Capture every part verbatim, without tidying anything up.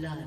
blood.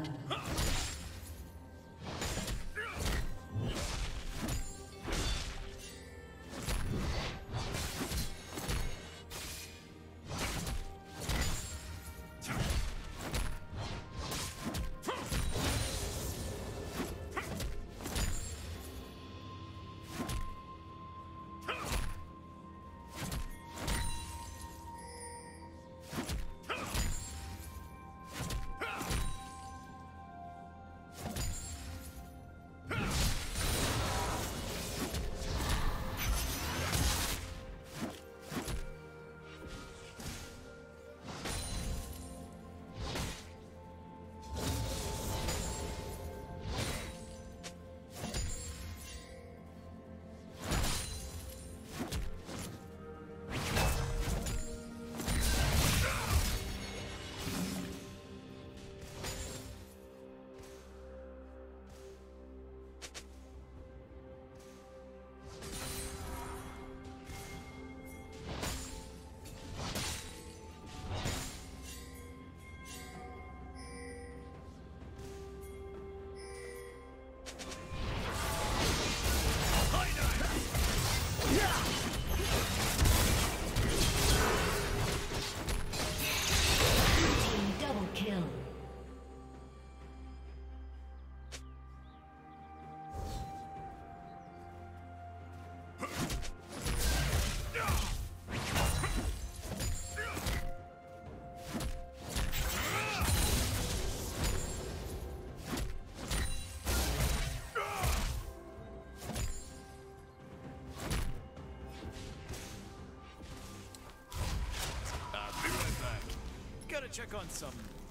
Check on some,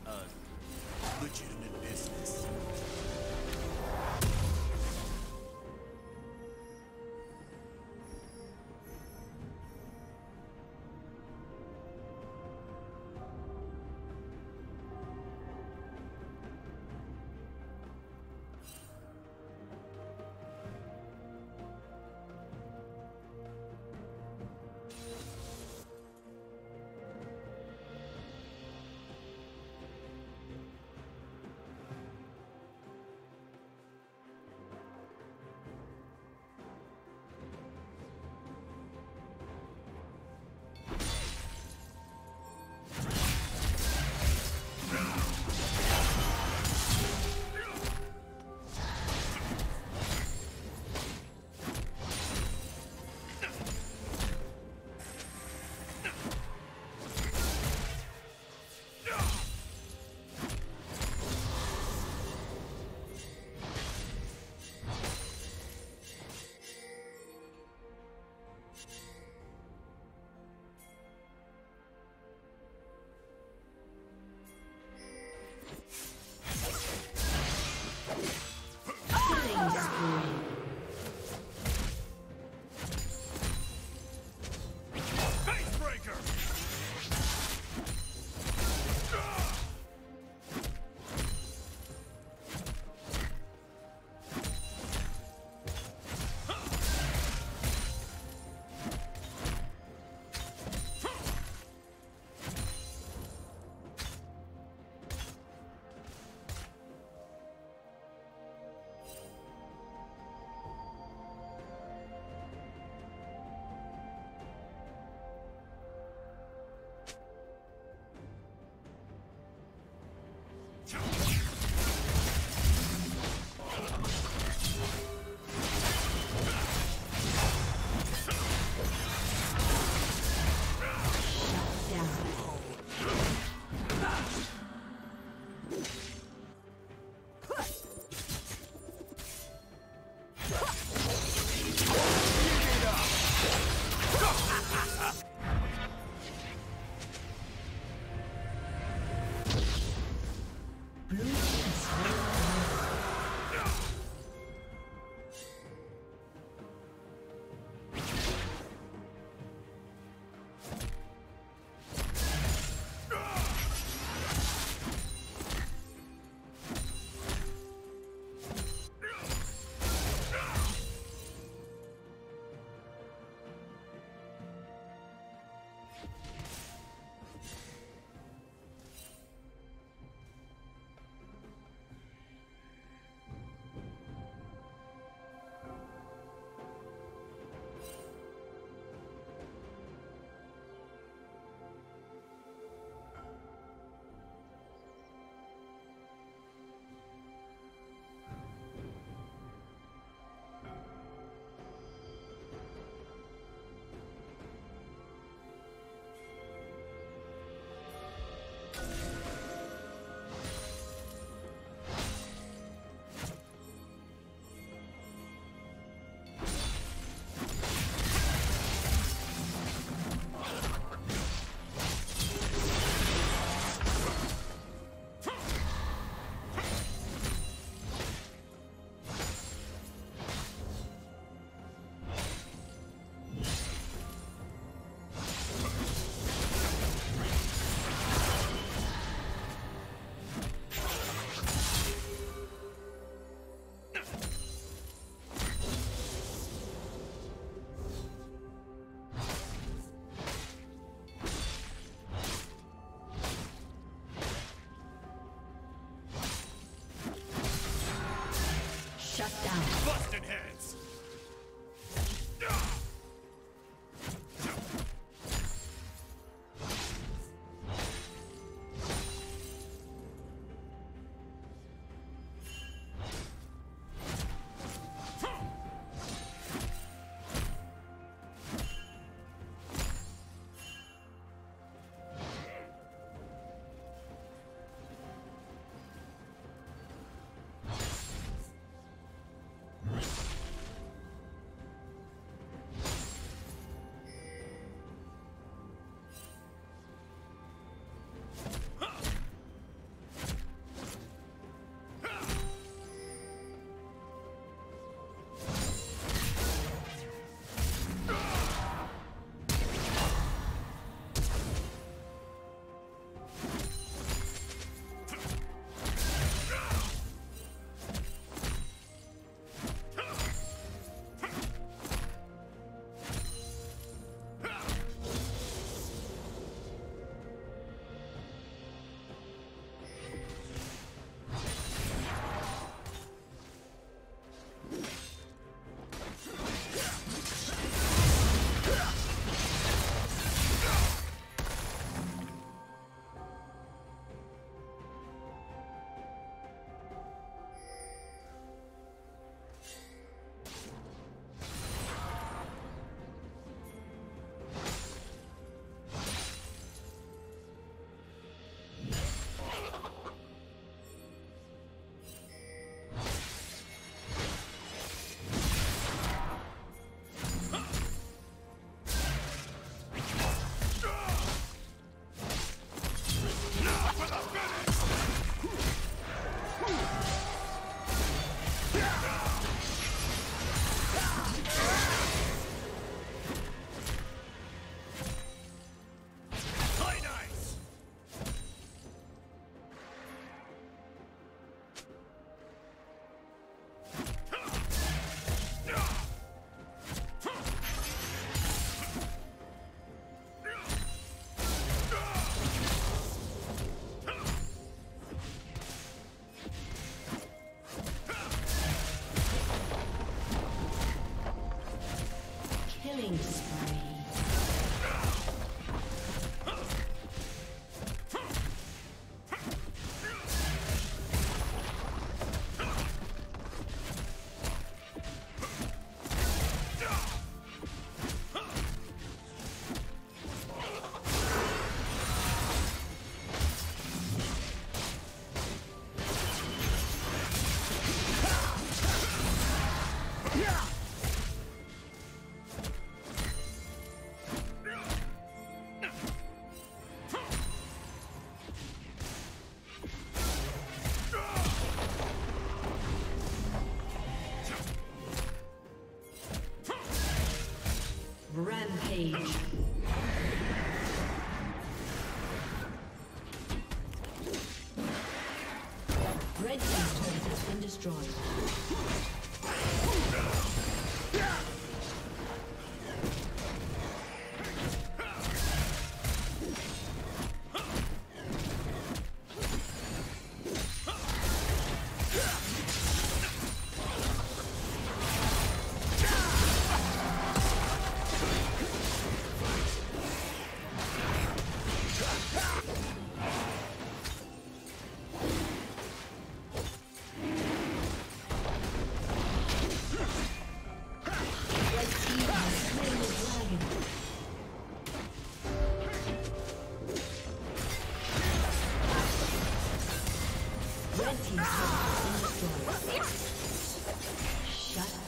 uh, legitimate business.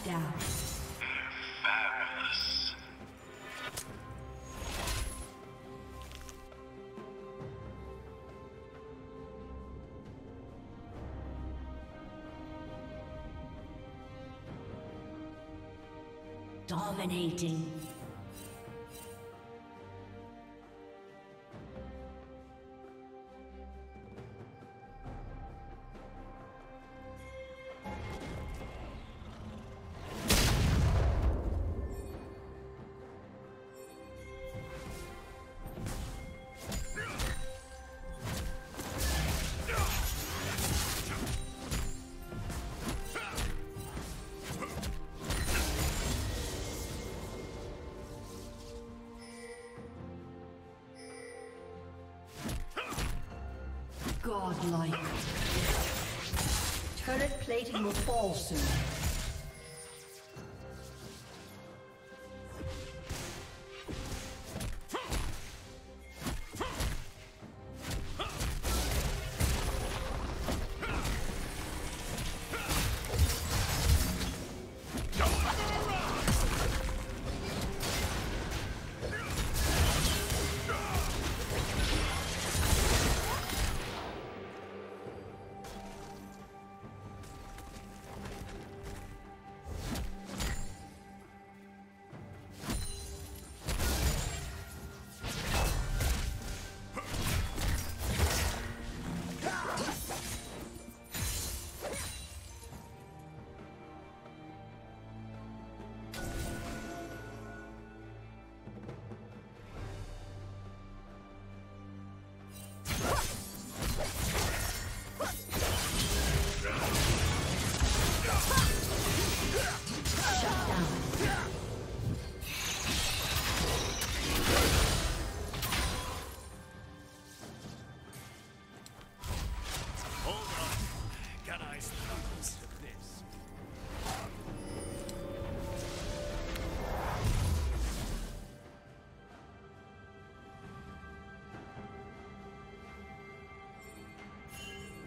down. Dominating. Godlike. Turret plating will fall soon.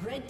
Red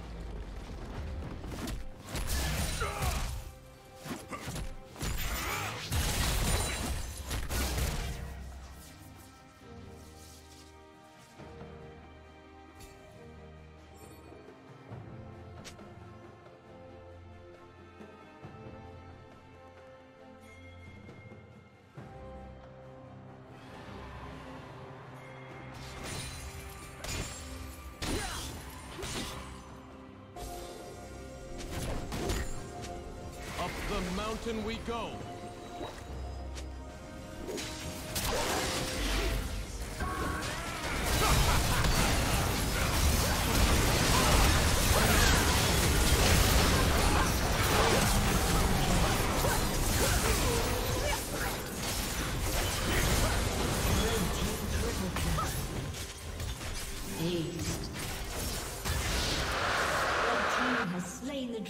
Mountain we go.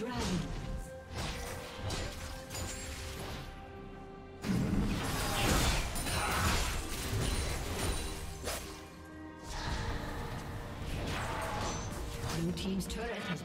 dragon. Blue team's turret has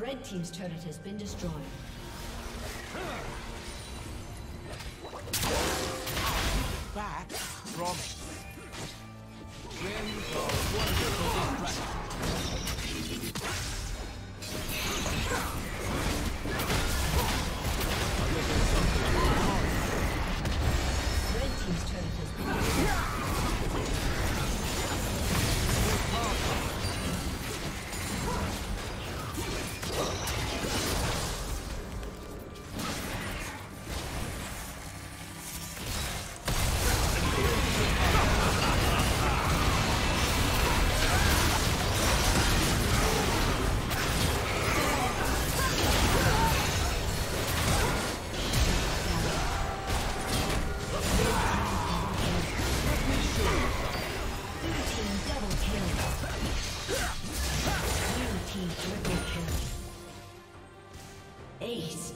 Red team's turret has been destroyed. Back from Rims of Wonderful. Red team's turret has been destroyed. Ace.